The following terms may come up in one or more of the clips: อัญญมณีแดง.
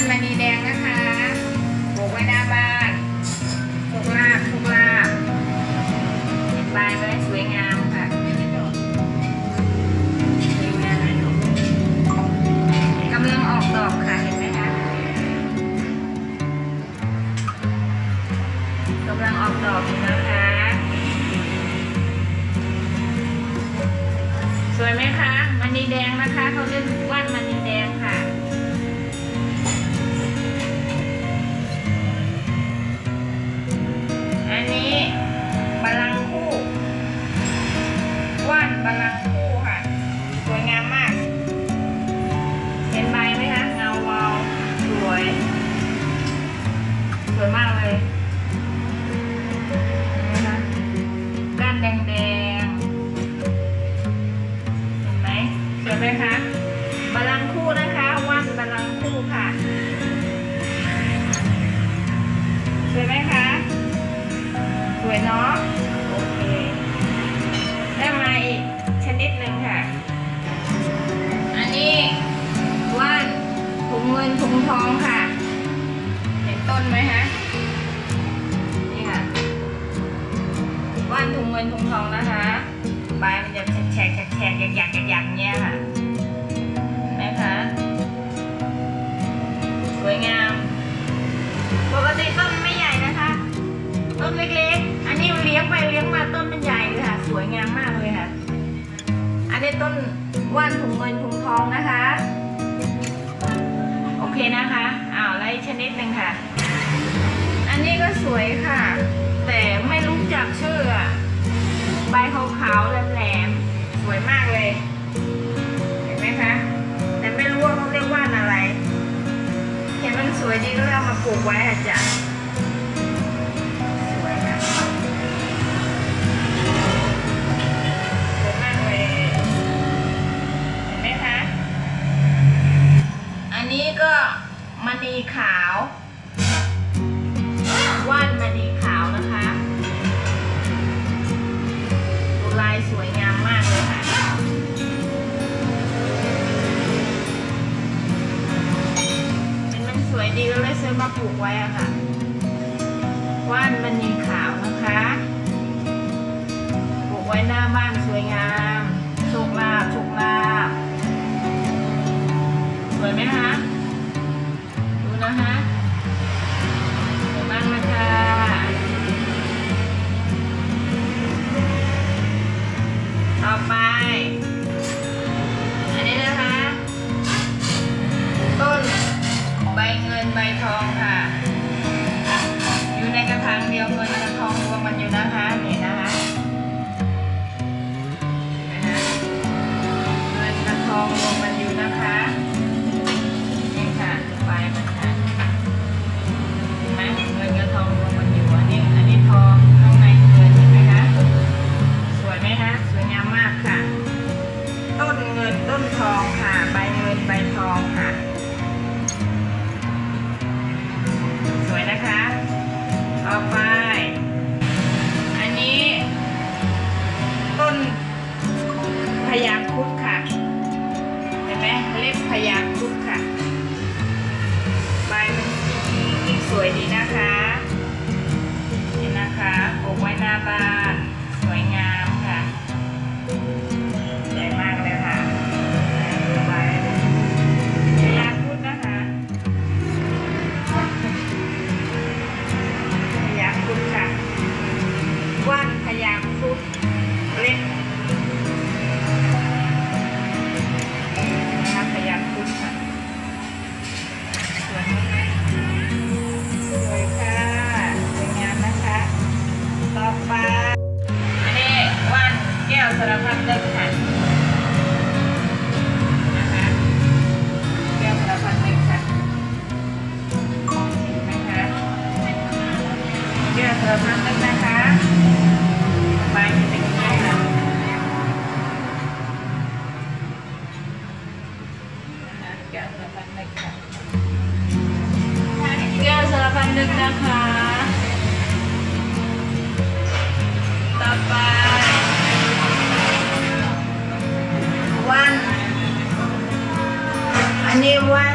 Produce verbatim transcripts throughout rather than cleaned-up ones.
านมณีแดงนะคะปลูกไว้หน้าบ้านปลูกรากปลูกรากเห็นใบไว้สวยงามค่ะสวยงามกำลังออกดอกค่ะเห็นไหมคะกำลังออกดอกอยู่นะคะสวยไหมคะมณีแดงนะคะเขาเรียกว่ามณีแดงค่ะอันนี้บัลลังก์คู่ว่านบัลลังก์คู่ค่ะสวยงามมากเห็นใบไหมคะเงาวาวสวยสวยมากเลยนะคะก้านแดงๆเห็นไหมสวยไหมคะบัลลังก์คู่นะคะว่านบัลลังก์คู่ค่ะสวยไหมคะสวยเนาะโอเคได้มาอีกชนิดหนึ่งค่ะอันนี้ว่านถุงเงินถุงทองค่ะเห็นต้นไหมฮะนี่ค่ะว่านถุงเงินถุงทองนะคะใบมันจะแฉกแฉกหยักหยักหยักเนี่ยค่ะนะคะสวยงามปกติต้นไม่ใหญ่นะคะต้นเล็กๆอันนี้เลี้ยงไปเลี้ยงมาต้นมันใหญ่เลยค่ะสวยงามมากเลยค่ะอันนี้ต้นว่านถุงเงินถุงทองนะคะโอเคนะคะอ้าวแล้วอีกชนิดหนึ่งค่ะอันนี้ก็สวยค่ะแต่ไม่รู้จักชื่อใบขาวๆแหลมๆสวยมากเลยเห็นไหมคะแต่ไม่รู้ว่าเขาเรียกว่านอะไรเห็นมันสวยดีก็เลยเอามาปลูกไว้อาจารย์มณีขาวว่านมณีขาวนะคะลายสวยงามมากเลยค่ะเป็นมันสวยดีก็เลยซื้อมาปลูกไว้อะค่ะว่านมณีขาวนะคะปลูกไว้หน้าบ้านสวยงามโชคลาภโชคลาภสวยไหมคะนะคะสวยมากนะคะต่อไปอันนี้นะคะต้นใบเงินใบทองค่ะอยู่ในกระถางเดียวเงินกระทองรวมมันอยู่นะคะนี่นะคะนะคะเงินกระทองรวมมันอยู่นะคะนี่ค่ะใบมันค่ะเงินกับทองรวมกันอยู่อันนี้อันนี้ทองข้างในเงินเห็นไหมคะสวยไหมคะสวยงามมากค่ะต้นเงินต้นทองค่ะใบเงินใบทองค่ะสวยนะคะต่อไปอันนี้ต้นพญาครุฑค่ะเห็นไหมเล็บพญาครุฑค่ะใบมันสวยดีนะคะเห็นนะคะปลูกไว้หน้าบ้านสวยงามค่ะใหญ่มากเลยค่ะใบพญาครุฑนะคะพญาครุฑค่ะว่านพญาครุฑเล็กนะคะพญาครุฑค่ะสวยมากสวยค่ะสวยงามนะคะต่อไปอันนี้ว่านแก้วสารพัดนึกค่ะนะคะแก้วสารพัดนึกค่ะเห็นไหมคะแก้วสารพัดนึกนะคะใบจะเป็นยังไงค่ะแก้วสารพัดนึกค่ะแก้วสารพัดนึกนะคะต่อไปว่านอันนี้ว่าน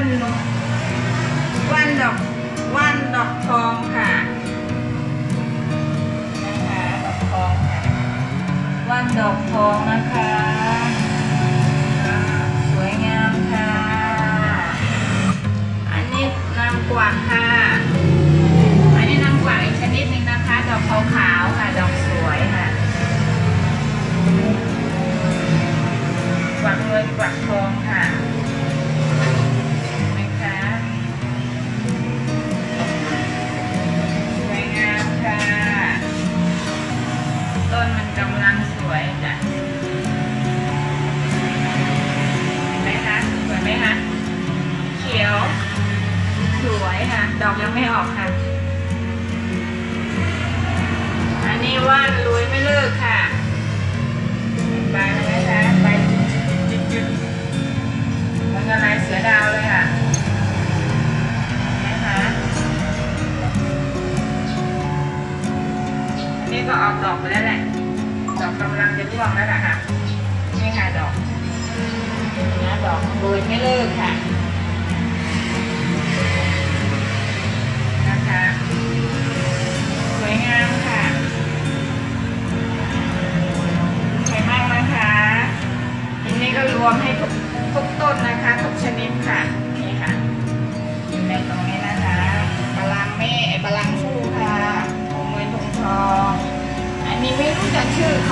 ดอกทองนะคะสวยงามค่ะอันนี้นางกวักค่ะอันนี้นางกวักอีกชนิดนึงนะคะดอกขาวๆค่ะดอกสวยค่ะกวักเงินกวักทองค่ะกำลังสวยจ้ะเห็นไหมคะสวยไหมคะเขียวสวยค่ะดอกยังไม่ออกค่ะอันนี้ว่านรวยไม่เลิกค่ะใบนะคะใบจุดๆมันก็ลายเสือดาวเลยค่ะนะคะอันนี้ก็ออกดอกไปแล้วแหละดอกกำลังจะร่วงแล้วล่ะค่ะนี่ค่ะดอกนะดอกโรยไม่เลิกค่ะนะคะสวยงามค่ะสวยมากนะคะอันนี้ก็รวมให้ทุกทุกต้นนะคะทุกชนิดค่ะนี่ค่ะอยู่ในตรงนี้นะคะบาลังเม่บาลังคู่ค่ะทองเงินทองทองอันนี้ไม่รู้จักชื่อเข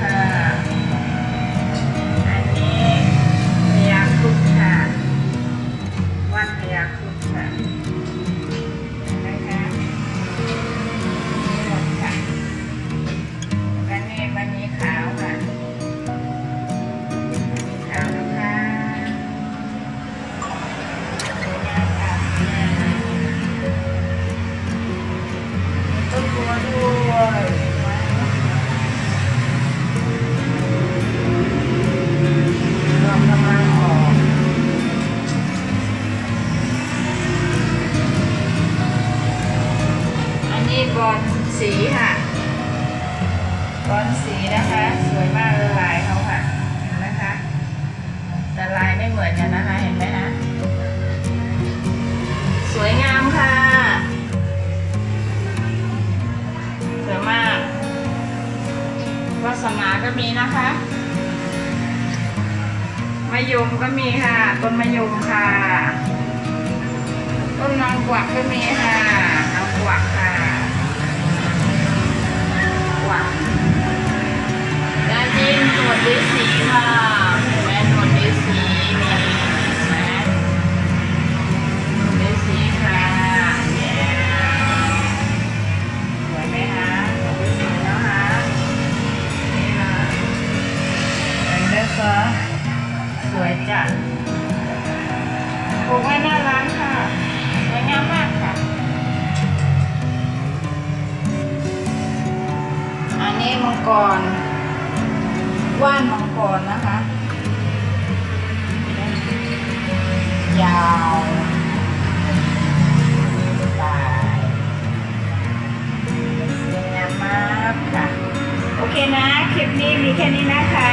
ค่ะอันนี้พญาครุฑค่ะวัดพญาครุฑค่ะนะคะหมดค่ะและนี่บันนี้ขาวค่ะบอลสีค่ะบอลสีนะคะสวยมากเลยลายเขาค่ะเห็นไหมคะแต่ลายไม่เหมือนกันนะคะเห็นไหมนะสวยงามค่ะสวยมากวาสนาก็มีนะคะมะยมก็มีค่ะต้นมะยมค่ะต้นนางกวักก็มีค่ะนางกวักค่ะและนี่หนวดฤๅษีค่ะแม่หนวดฤๅษีมีแม่หนวดฤๅษีค่ะสวยไหมคะสวยแล้วค่ะนี่ค่ะเห็นไหมคะสวยจัดปลูกไว้หน้าร้านค่ะสวยงามมากค่ะอันนี้มังกรว่านมังกรนะคะยาวสายสวยงามมากค่ะโอเคนะคลิปนี้มีแค่นี้นะคะ